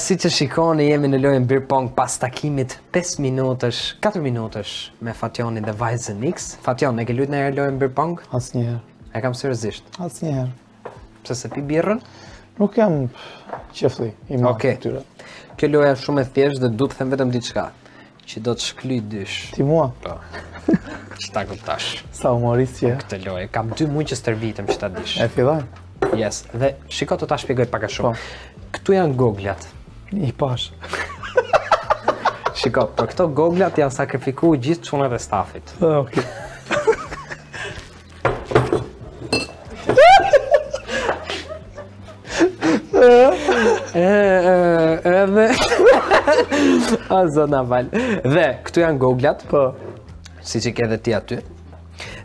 Si që shikoni, jemi në lojën beer pong pas takimit 5 minutësh, 4 minutësh me Fationin dhe Vajzën X. Fation, e ke luajtur ndonjëherë lojën beer pong? Asnjëherë. E kam seriozisht? Asnjëherë. Pse se pi birrën? Nuk jam qefli i madh këtyre. Kjo loja është shumë e thjeshtë dhe duhet të them vetëm diçka, që do të shklyj dysh. Ti mua? Po. Çta kuptash? Sa humorist je. Këtë lojë kam 2 muaj që stërvitem që ta dish. E fillon? Yes, dhe shiko të ta shpjegoj pak a shumë. Këtu janë goglat. I pash. Shiko, për këto goglat janë sakrifiku gjithë çunat e stafit. Okej. Edhe... A, zona val. Dhe, këtu janë goglat. Po. Si që ke dhe ti aty.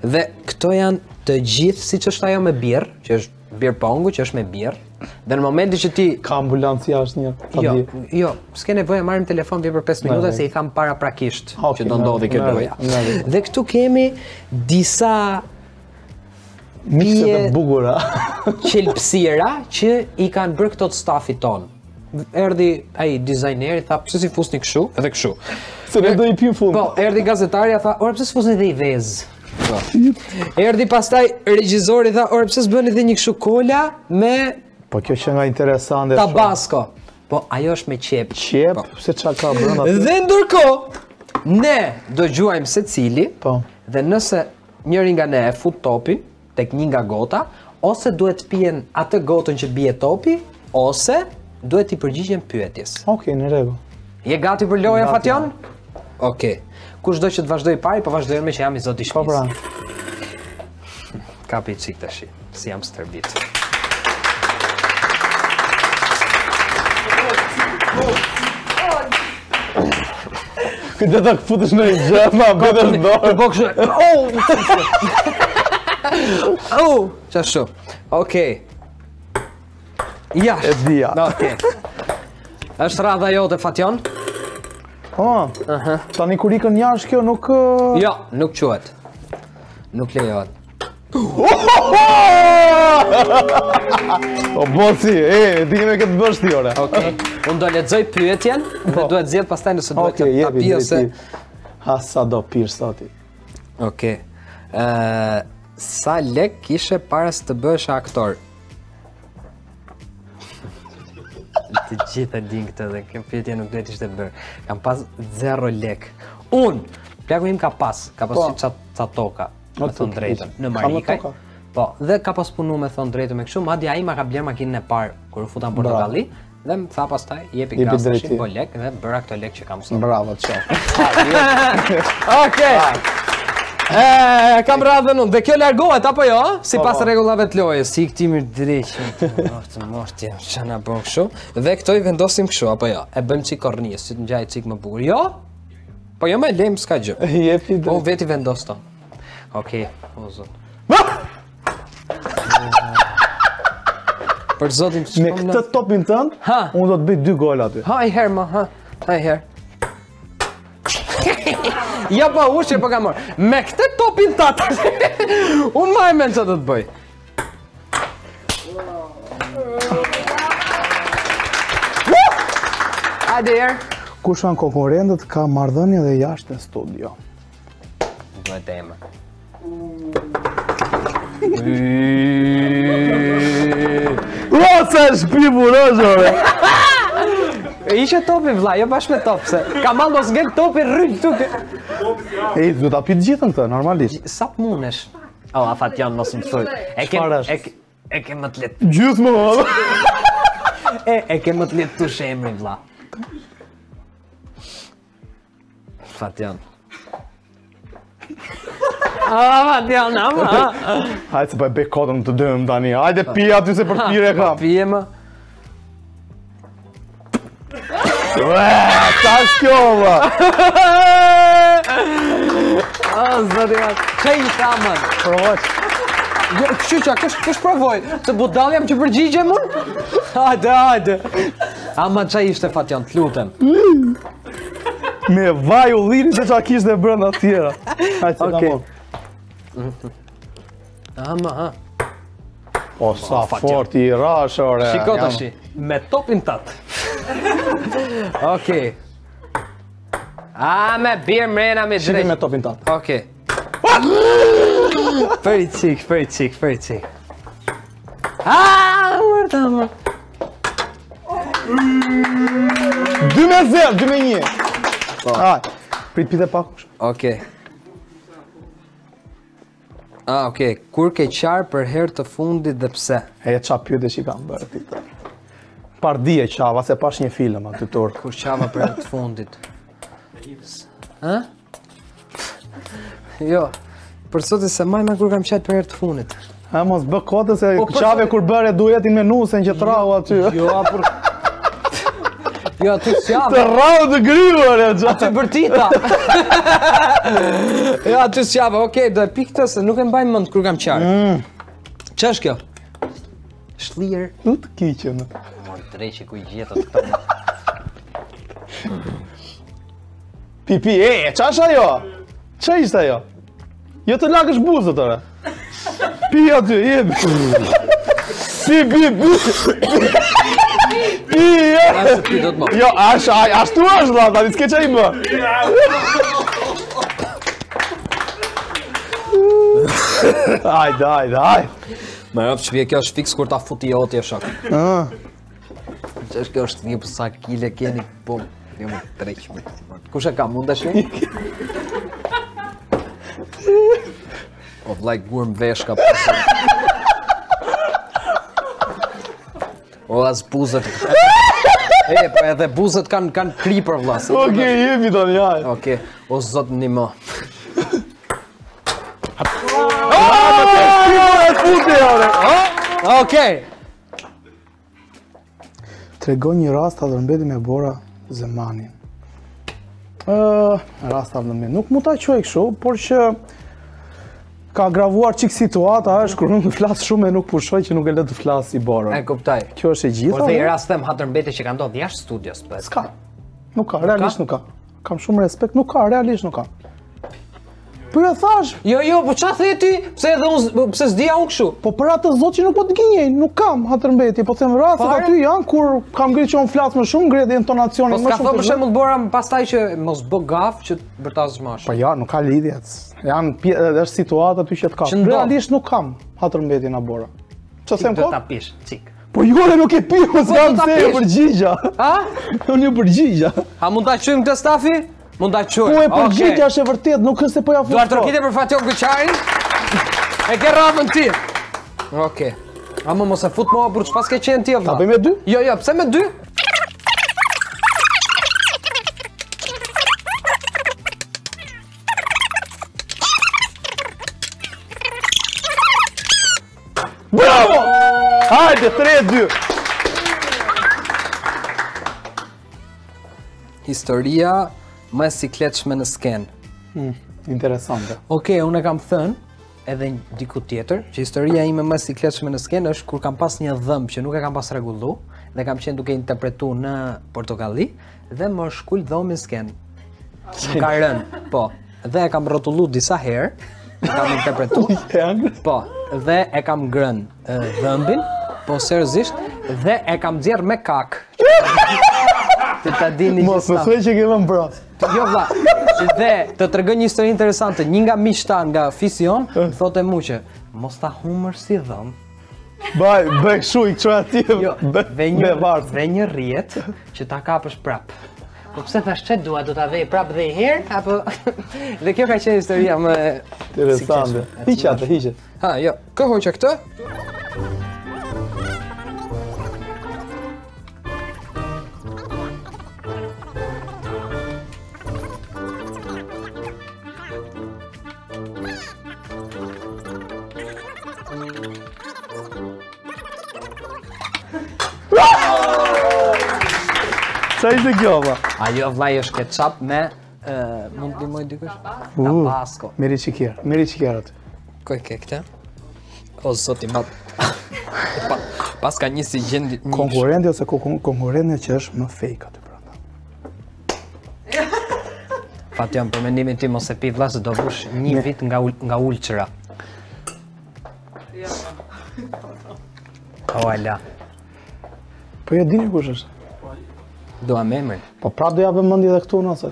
Dhe, këto janë të gjithë, si që është ajo me birë, që është birë pongu, që është me birë. Dhe në momenti që ti... Ka ambulancë jashtë një... Jo, s'ke nevojë marrim telefon për 5 minuta se i tham para prakisht që do ndodhi kjo loja. Dhe këtu kemi disa... Mikse të bugura. Qelpsira që i kanë bërë këto të stafit tonë. Erdi ai dizajneri tha, pse si fusni këshu edhe këshu. Se ne do i pim fund. Po, erdi gazetarja tha, ora pse s'fusni dhe i vezë. Erdi pastaj regjizori tha, ora pse s'bëni dhe një këshu kola me... Po kjo që nga interesante... Tabasco. Po ajo është me qep. Qep? Se qa ka brënda të... Dhe ndërko, ne dëgjuajmë se cili, dhe nëse njëri nga ne e fut topin, tek një nga gota, ose duhet pijen atë gotën që bie topi, ose duhet i përgjigjen pyetjes. Okej, në rregull. Je gati për loja, Fation? Okej. Kushdo që të vazhdoj pari, po vazhdojnë me që jam i zoti shpis. Po pra. Kapi qik të shi, si jam stërbit. Këtë të këputësh në i gjema, bëdër dorë. Po kështë... Qashtu. Okej. Jash. E dhja. Okej. Êshtë radha jote, Fation? Ta një kur ikën jash kjo nuk... Jo, nuk quhet. Nuk lejohet. O boci, e ti keme këtë bërsh ti ora. Okej, unë do lexoj pyetjen dhe duhet zjedh pastaj nëse duhet të api ose... Ha, sa do pirë sati. Okej. Sa lek kishe para së të bësh aktor? Të gjitha din këtë dhe kjo pyetje nuk duhet ishte bërë. Kam pas 0 lek. Unë, plaku im ka pas që ca toka. Me thonë drejtën, në Marikaj. Po, dhe ka pas punu me thonë drejtën me këshu, madja ima ka blerë makinën e parë, kërë futan Portokalli, dhe më tha pas taj, jepi gas 100 lek, dhe bëra këto lek që kam sot. Bravo, të shof. Okej! Kam radhën unë, dhe kjo largohet, apo jo? Si pas regullave të lojës, si këti mirë drejtë, mortë, që nga bërë këshu, dhe këto i vendosim këshu, apo jo? E bëjmë qik kornijës, që të ngjaj qik më bukur, jo? Po jo me lejmë s'ka gjë. Unë veti vendos tonë. Okej, o zotë. Për zotim që shkom në... Me këtë topin tënë, unë do të bëjt 2 gola aty. Ha, i herë ma, ha, ha i herë. Ja pa ushqe, po ka morë. Me këtë topin tëtë, unë ma e menë që do të bëj. Hajde i herë. Kush janë konkurentët ka marrëdhënie dhe jashtë në studio. Në temë. Ua, se shpi burozhove! Ishe topi vla, jo bashkë me top, se kamal do s'gel topi rryllë tuke. Ej, du t'a pitë gjithën të, normalisht. Sa pë munesh? O, a Fation, mos më thuj. E ke më të letë... Gjusë më më! E ke më të letë të shemri vla. Fation. Hajtë se pa e bëj kodën të dëmë tani. Hajtë e pije aty se për pire kam. Pije më. Ta shkjo më. O, zëtë janë. Qëj i tamën? Provoq. Qyqa, kësh provoj? Të budal jam që përgjigje mund? Hajtë, hajtë. Ama qaj ishte Fation, të lutem. Me vaj u liri se qa kishtë e brënda tjera. Hajtë se tamon. Ama, ha. O, sa fort i rash, ore. Shiko të shi, me topin tatë. Okej. A me birë mrena me drejtë. Shqipim me topin tatë. Okej. Për i cik. Aaaa, mërë. 2-0, 2-1. Ajë, prit pite pak kush. Okej. Ah, okej, kur ke qarë për herë të fundit dhe pse? E qa pyte që i kam bërë tita. Par di e qava, se pash një film aty tërë. Kur qava për herë të fundit? Ha? Jo, për sot e se majma kur kam qatë për herë të fundit. Ha, mos bë kote se qave kur bërë e dujetin me nusen që të rahu aty. Jo, apur... Jo, të qave... Të rahu të griuar e qave. Aty bërtita. Jo, aty qave, okej, do e pik të se nuk e mbajnë mëndë kur kam qarë. Që është kjo? Shlier. U të kiqen. Mor të rej që ku i gjetë të këtëmë. Pipi, e, që është ajo? Që ishtë ajo? Jo të lakë është buzë të tëre. Pi aty, jemi. Pi, jemi. Jo, ashtu është, da, tani s'ke që i më. Ajde. Më rëpë që vje kjo është fiks kur ta futi e oti e shakë. Që është kjo është një përsa kile keni, po, një më treqme. Kushe ka mund të shumë? O vlaj gurëm vesh ka përshëm. O as buzët. E, edhe buzët kanë kri për vlasë. Oke, jemi të njaj. Oke, o zotë një më. Oke. Tregoj një rast të dërmbeti me Bora Zemani. Rast të dërmbeti. Nuk mu ta që e këshu, por që... Ka agravuar qikë situata është kërë nuk të flasë shumë e nuk përshoj që nuk e le të flasë i Borën. E, kuptaj. Kjo është e gjitha. Por dhe i rast them hatër mbeti që ka ndodhë jashtë studios, për? Ska. Nuk ka, realisht nuk ka. Kam shumë respekt, nuk ka, realisht nuk ka. Për e thash... Jo, po qa theti? Pse s'dia unë këshu? Po për atë zotë që nuk po të gjenjej, nuk kam hatër mbeti. Po të më rastet aty janë kur kam ngritë që unë flasë më shumë, ngritë intonacionin më shumë të gjithë. Janë situatë aty që t'ka. Realisht nuk kam hatër mbeti nga Bora. Që se më ko? Cik të t'apish, cik. Po jore nuk e pi, po s'kam se e përgjigja. Ha? Unë e përgjigja. Ha mund t'a qujmë këtë stafi? Mund t'a qujmë. Po e përgjigja është e vërtet, nuk është se po ja fërto. Duar tërkite për Fation Kuqari. E ke rafën ti. Oke. A më mos e fut mua burë që pas ke qenë ti e vla. Ta bëj me dy? Jo, pse me dy? Bravo! Hajde, 3-2! Historia më e sikletshme në skenë. Interesante. Oke, unë e kam thënë, edhe një diku tjetër, që historia ime më e sikletshme në skenë është kur kam pas një dhëmbë që nuk e kam pas regullu, dhe kam qenë duke interpretu në Portokalli, dhe më shkull dhëmbë në skenë. Më ka rënë, po. Dhe e kam rotullu disa herë, e kam interpretu, po, dhe e kam grën dhëmbin, po serëzisht, dhe e kam dzirë me kak. Të të dini një stafë. Mos, përshoj që kevëm pra. Jo, vla, dhe të tërgën një histori interesante, një nga mishta nga Fision, thote mu që, mos ta humër si dhëmë. Baj, bëj shuj, që ati, bëj vartë. Dhe një rjetë që ta kapësh prapë. Po pëse thash që dua, do t'a vej prapë dhe i herë, apo... Dhe kjo ka qenë historia më... Interesante. Hiqe. Ha, jo. Kë hoqe këtë? Qa ishte kjo, ba? Ajo vlaj është ketchup me... Mund të dimoj dikush? Tabasco. Meri qikjer aty. Koj ke këte? O, zoti, ma... Pas ka një si gjendi... Konkurenti ose konkurenti që është më fake aty pranda. Fation, për mendimin ti mos e pi vla se do vush një vit nga ulqëra. O, ala. Po jo dini kush është? Doa me emrin. Po prap do ja vë mendje edhe këtu nëse.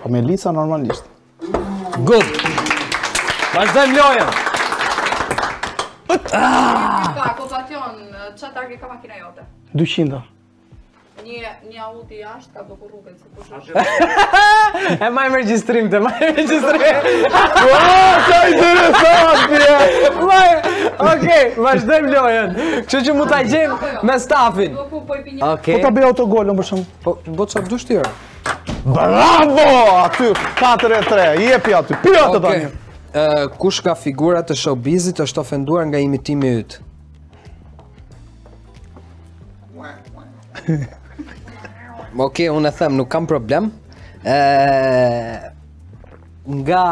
Po me Lisa normalisht. Good. Vazhdojmë lojën. Ka kotation, çfarë targë ka makina jote? 200. Një auti jashtë ka do rrugën si kush. E maj regjistrim, të maj regjistrim. Wow, sa interesant. Okej, vazhdojmë lojën. Kështu që mund ta gjejmë me stafin. Okej. Po ta bëj autogolën për shkak. Po bota çfarë dush ti? Bravo! Aty 4-3. Jepi aty. Pirata tani. Kush ka figura të showbizit është ofenduar nga imitimi yt? Okej, unë e them, nuk kam problem. Nga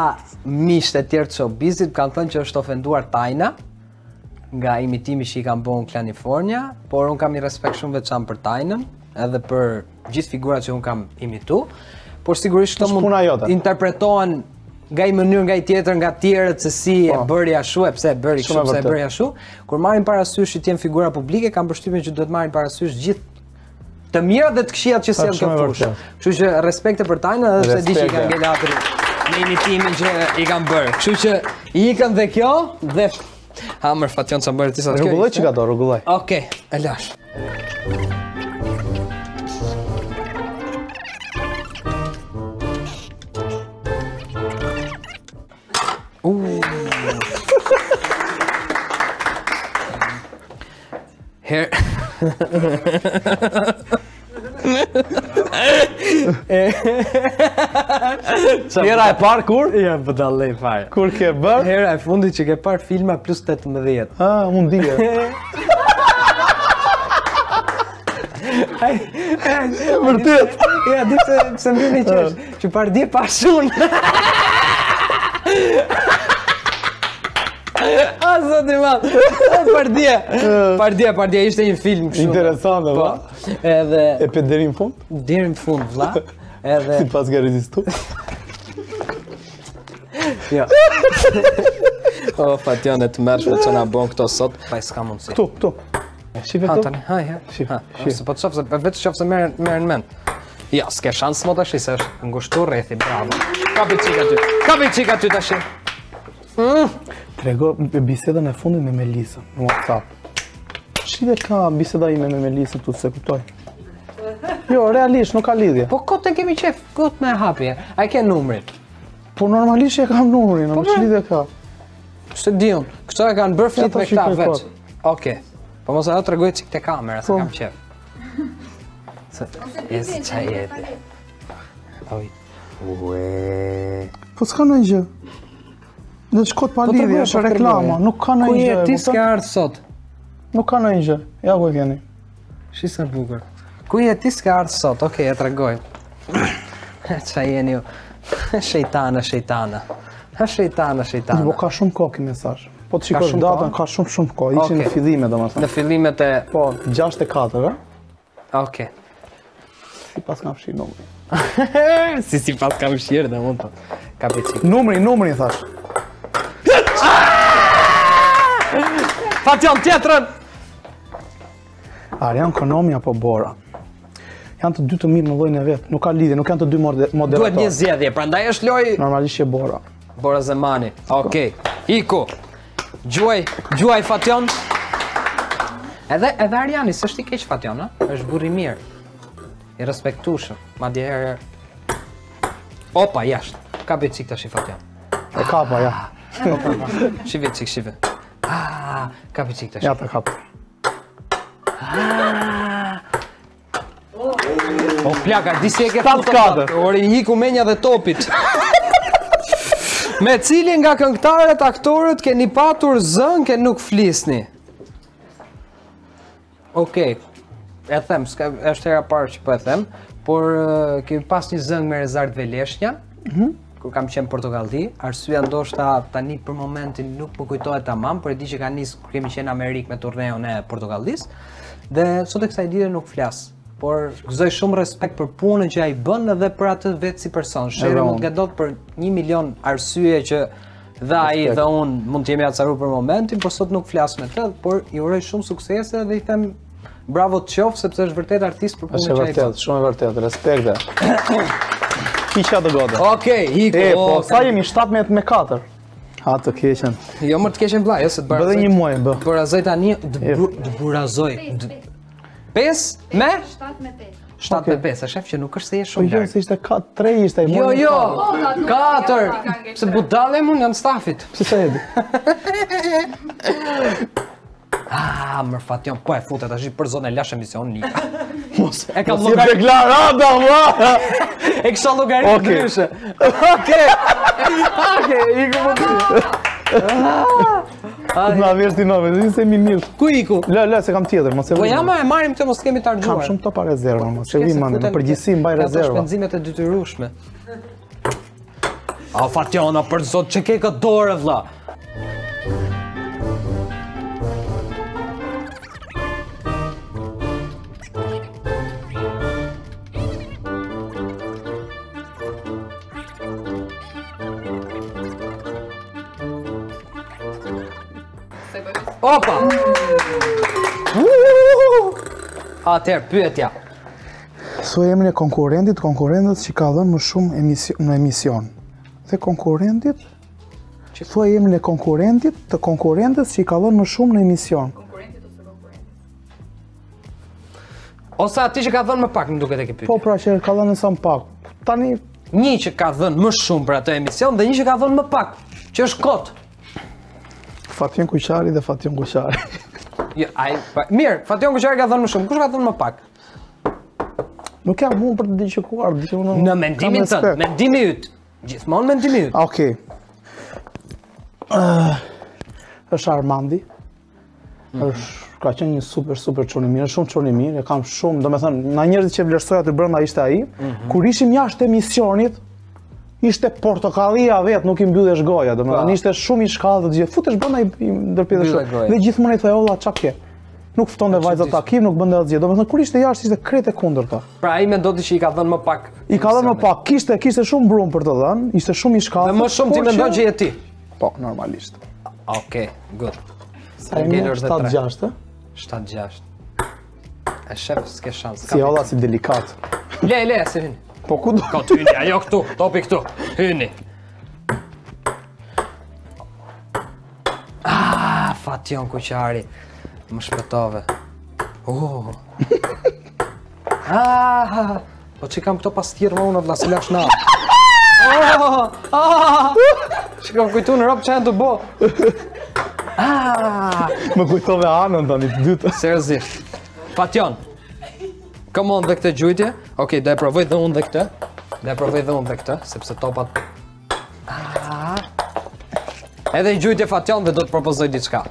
miqtë e tjerë të showbizit kanë thënë që është ofenduar Tajna nga imitimi që i kam bën në Kalifornia, por unë kam një respekt shumë veçantë për Tajnën, edhe për gjithë figurat që unë kam imitu, por sigurisht këto mund interpretohen nga një mënyrë, nga i tjetër, nga tjerët se si e bëri ashtu, pse e bëri kështu, pse e bëri ashtu. Kur marrin parasysh që të jenë figura publike, kam përshtypjen që duhet marrin parasysh gjithë të mirat dhe të këqijat që sjell këto fushë. Kështu që respekte për Tajnën, edhe pse di që i kanë ngelë atë në imitimin që i kanë bërë. Kështu që i ikën dhe kjo dhe Hamër, Fation, sa mbërë tisa të kjo. Rëgulloj që ka do, rëgulloj. Okej, e lash. Her... Hera e parë kur? Ja, pëdallej fare. Kur ke bërë? Hera e fundit që ke parë filma plus 18. Ah, unë dhije. Vërtet? Ja, di se më vini qesh, që parë dhije pa shumë. A, sot i madhë, Pardje, ishte një film shumë. Interesant dhe, vla. E për deri në fund? Deri në fund, vla. Si pas ka rezistu? Jo. O, Fation, e të mërshme që nga bon këto sot. Paj, s'ka mundësi. Këtu. Shifë e këtu? Shifë. Se po të shofë, vetë shofë se merë në menë. Ja, s'ke shansë më të shi, se është ngushtu rrethi, bravo. Kapi qik aty të shi. Trego bisedën e fundit me Melisa në WhatsApp. Shqive ka biseda ime me Melisa tu se kuptoj? Jo, realisht nuk ka lidhje. Po kote kemi qef, kote me hapje. A i ke numrit? Po normalisht e kam numrin, në që lidhje ka. Shtë dion, këto e kanë bërë flit me këta veç. Oke, po mos ajo tregoj qik të kamera, se kam qef. Jesë qaj jeti. Ueee... Po s'ka në gjë. Dhe që kotë pa lidhje, është reklama, nuk ka në një gjë. Ku je ti s'ke ardhë sot? Nuk ka në një gjë, ja ku e keni. Shisar bukur. Ku je ti s'ke ardhë sot, okej, e tregoj. Qa jeni ju, shejtana. Po ka shumë kohë ki mesaj. Po të shikosh datën, ka shumë kohë, ishin në fillime do më thëmë. Në fillimet e... Po, 6-4, e? Okej. Si pas kam shirë numëri. Si pas kam shirë dhe mund të kapi qikë. Numëri thash. Fation, tjetërën! Arjan Konomi apo Bora? Janë të dy të mirë në lojnë e vetë, nuk ka lidhje, nuk janë të dy moderatorë. Duhet një zjedhje, pra ndaj është lojë... Normalisht që Bora. Bora Zemani, okej. Iku, gjuaj Fation. Edhe Arjani, së është i keqë Fation, është buri mirë. I respektushëm, ma djerë... Opa, jashtë, kapi qik të shi Fation. E kapa, ja. Shive qik, shive. Aaaa, kapi qik të shi. Ja të kapi. O plaka, disi e ke të të të të ori një kumenja dhe topit. Me cilin nga këngëtarët, aktorët, keni patur zën, ke nuk flisni. Okej, e them, është hera parë që po e them, por kemi pas një zën me Rezart Veleshnja. Kur kam qenë Portokalli, arsua ndoshta tani për momentin nuk po kujtohet tamam, por e di që ka nisë kur kemi qenë Amerikë me turneun e Portokallis, dhe sot e kësaj dite nuk flas, por gëzoj shumë respekt për punën që ai bën edhe për atë vetë si person. Shere mund gadot për 1 milion arsye që dhe ai dhe unë mund të jemi atësaru për momentin, por sot nuk flas me të, por i uroj shumë suksese dhe i them bravo të qof, sepse është vërtet artist për punën që ai ka. Shumë e vërtet, respekte. Kisha do goda. Okej, hiku. Po, sa jemi 17-4. Ha të keqen. Jo më të keqen vllai, jo se të barazoj. Bëdhe një muaj bë. Barazoj tani, të burazoj. 5 me 7-8. 7-5, e shef që nuk është se je shumë lartë. Po jo, se ishte 3 ishte. Jo, jo, 4. Pse budale mu nga në stafit. Pse se edhi? Ah, mërfatjon, po e futet, ashtë i për zonë e lash emision një. E ka logarit... E kësha logarit në nëshë. Oke, iku për të. Në avjeshtë ti nove, dhe se mi mirë. Ku iku? Lë, se kam tjetër, mos e vëjnë. Po jama e marim të mos kemi të arduar. Kam shumë top a rezerva, mos e vëjnë, në përgjisi mbaj rezerva. Ka të shpenzimet e dytyrushme. A, Fatjona, për zot, që ke këtë dore, vla. Opa! Atëherë, pyetja. Thuaj emrin e konkurentit, që ka dhënë më shumë në emision. Dhe konkurentit? Thuaj emrin e konkurentit, të konkurentës që ka dhënë më shumë në emision. Konkurentit ose konkurentit? Ose ati që ka dhënë më pak, më duket e ke pyetja. Po, pra që ka dhënë nësa më pak. Tani... Një që ka dhënë më shumë për atë emision dhe një që ka dhënë më pak, që është kotë. Fation Kuqari dhe Fation Kuqari. Mirë, Fation Kuqari ka dhënë më shumë, kush ka dhënë më pak? Nuk jam unë për të diqekuar. Në mendimin tënë, mendimi ytë. Gjithmonë mendimi ytë. Okej. Është Armandi. Ka qenë një super, qënimir, shumë qënimir, e kam shumë, do me thënë, na njerëzit që vlerësoja të brënda ishte aji, kur ishim jashtë emisionit, ishte Portokallia vetë, nuk i mbyllesh goja, ishte shumë i shkallë dhe gjithë, futesh bënda i ndërpjede shumë, dhe gjithmonë i thaj, ola, qa ke? Nuk fëton dhe vajzat takim, nuk bënda dhe gjithë, do me thënë, kur ishte jashtë, ishte krejt e kundër ta. Pra, i me do të që i ka dhënë më pak... I ka dhënë më pak, kishte shumë brumë për të dhënë, ishte shumë i shkallë... Dhe më shumë ti me do që je ti? Po, normalisht. Oke, good. Sa e më 7-6, e shef s'ke shansë. Si ola, si delikat. Le, si vini. Po ku do? Këtë hyni, ajo këtu, topi këtu, hyni. Aaaa, Fation Kuqari, më shpëtove. Ooo. Aaaa, po që kam këto pastirë më unë, vlasi lash na. Ooo, aaaa, që kam kujtu në ropë që janë të bo. Aaaa. Më kujtove anën, tani të dytë. Serzisht. Fation. Come on dhe këtë gjujtje. Okej, da e provoj dhe unë dhe këtë. Sepse topat... Edhe i gjujtje Fation dhe do të propozoj diçka.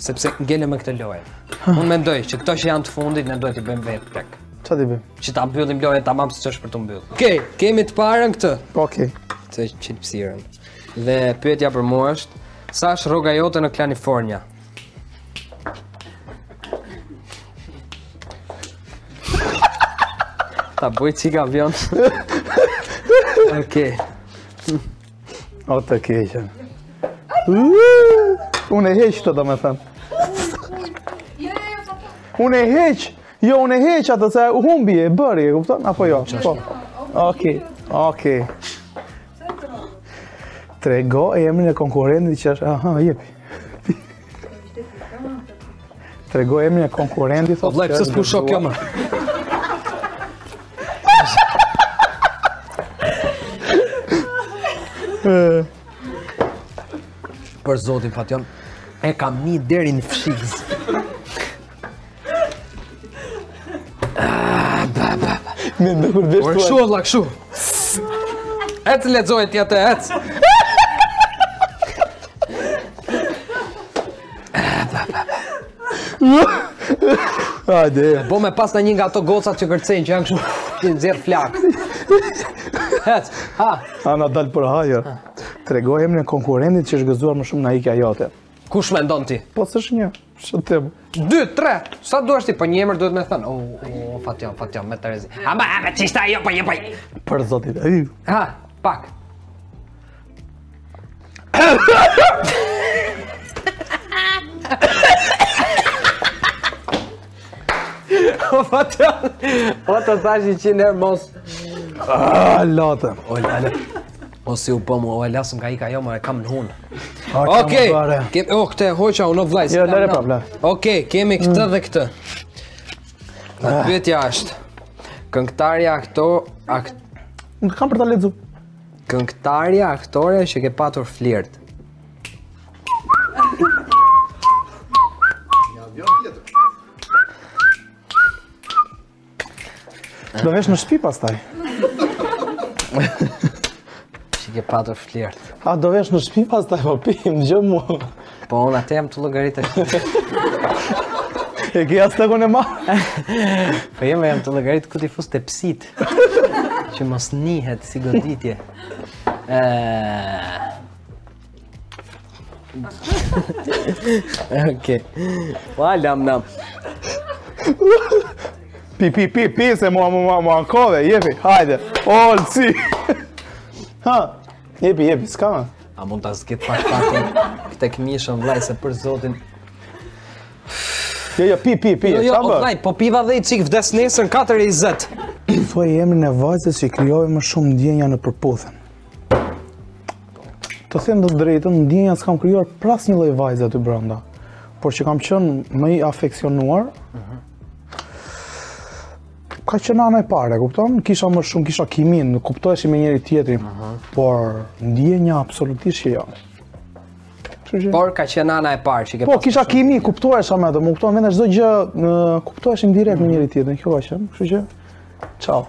Sepse ngele me këtë lojë. Unë mendoj që këto që janë të fundit, ne dojë t'i bëjmë vetë tek. Qa t'i bëjmë? Që t'a mbyllim lojë, t'a mamë së që është për t'u mbyllë. Okej, kemi të parën këtë. Okej. Të qilpsiren. Dhe pyetja për mua është, sa është rroga jote në Klanifornia? Ta bëj qika vjonë. Okej. O të keqen. Unë e heqë të do me thëmë. Unë e heqë. Jo, unë e heqë atë se humbi e bëri, e kupton? Apo jo? Okej, okej. Trego e emrin e konkurentit që është... Aha, jepi. Trego e emrin e konkurentit... O vlaj, pëse s'pusho kjo më? Për zotin Fation, e kam një deri në fshiz. Me ndukur dhe shtuaj. Shu, Allah, shu. Ec, ledzoj tjetë, ec. Bo me pas në një nga ato gocat që kërcejnë, që janë këshu të nëzirë flakë. Hec, ha. Ana dalë për hajër. Tregoj emrin e konkurentit që është gëzuar më shumë nga ikja jote. Kush me ndonë ti? Po së është një, shë temë. 2, 3, sa duash ti, për një emër duhet me thënë. O, Fation, me të rezi. Ama, që ishte ajo, për. Për zotit, e. Ha, pak. Oto thashti 100 herë mos. Lata. Ola. Mos u po mua, ola s'm ka ika jo, më kam në hunë. Okej. Kep këtë hoqa unë vllajs. Jo, lere pa vllaj. Okej, kemi këtë dhe këtë. Pyetja është. Këngëtarja Nuk kam për ta lexuar. Këngëtarja aktore që ke patur flirt. Do vesh në shtëpi pastaj. Që ke patur flirt. A do vesh në shtëpi pastaj po pim, dëgjoj mua. Po unë atë jam të llogaritë. E ke as takon e ma. Po jam të llogaritë ku ti fus te psit. Që mos nihet si goditje. Okej. Valam nam. Pi, se mua ankove, jepi, hajde, olësi. Ha, jepi, s'kama. A mund t'a zgjet pak këtë këmishën, vlaj, se për zotin. Jo, pi, qa bë? Vlaj, po piva dhe i qik vdes nesën 4:20. Thuaj jemi në vajzës që i kryojë më shumë ndjenja në përpothen. Të them dhe drejtën, ndjenja s'kam kryojë pras një lloj vajzë aty brenda. Por që kam qënë më i afeksionuar, ka qenë ana e parë, kupton? Kisha më shumë, kisha kimin, kuptoheshim me njëri tjetrin, por ndjenja absolutisht që jo. Por ka qenë ana e parë që ke pasur. Po, kisha kimi, kuptohesha me atë, më kupton vetë çdo gjë, kuptoheshim direkt me njëri tjetrin, kjo ka qenë, kështu që ciao.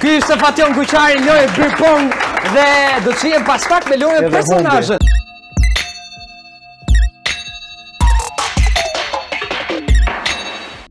Ky ishte Fation Kuqari, lojë birpong dhe do të shihem pas pak me lojën personazhe.